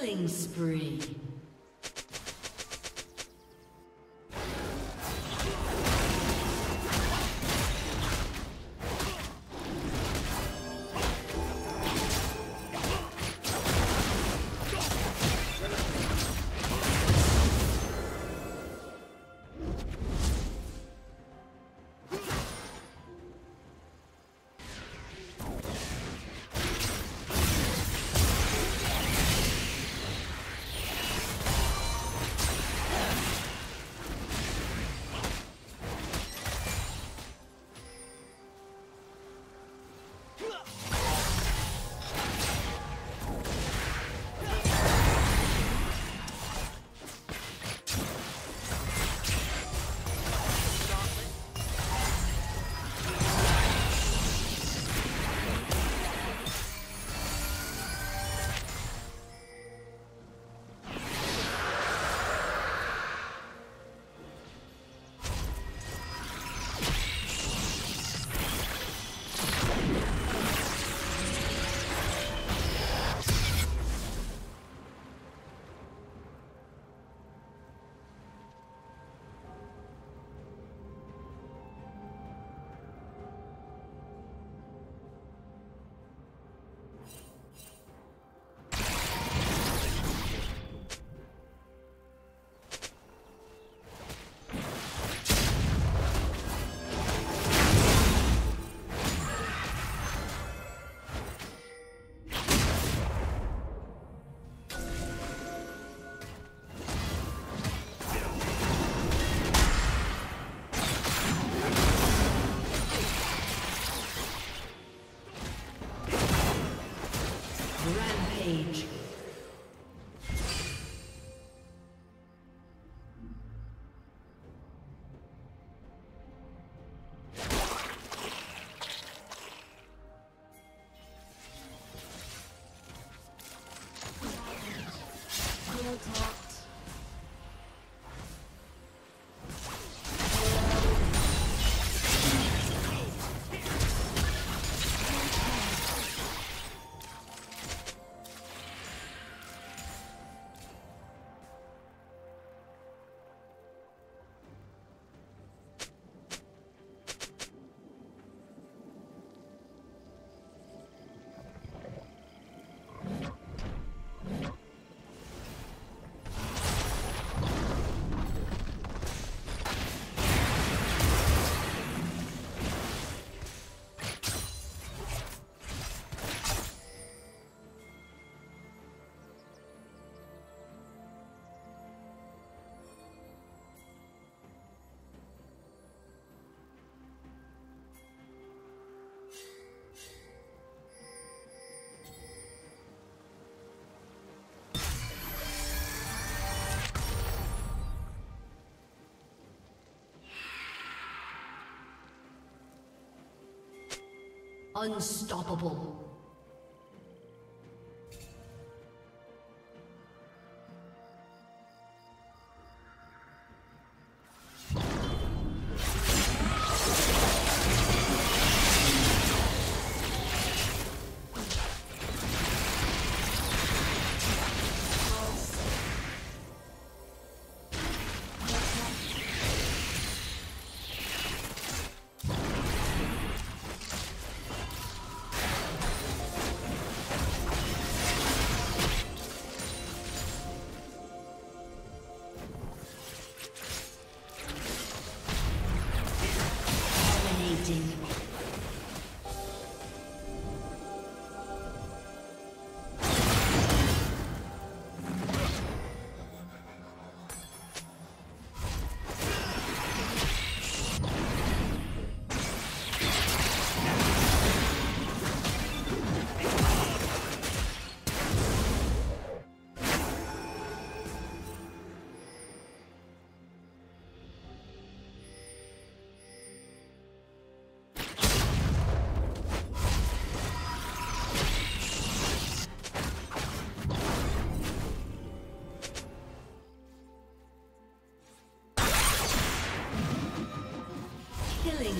Killing spree. Unstoppable.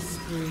Spree.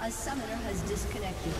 A summoner has disconnected.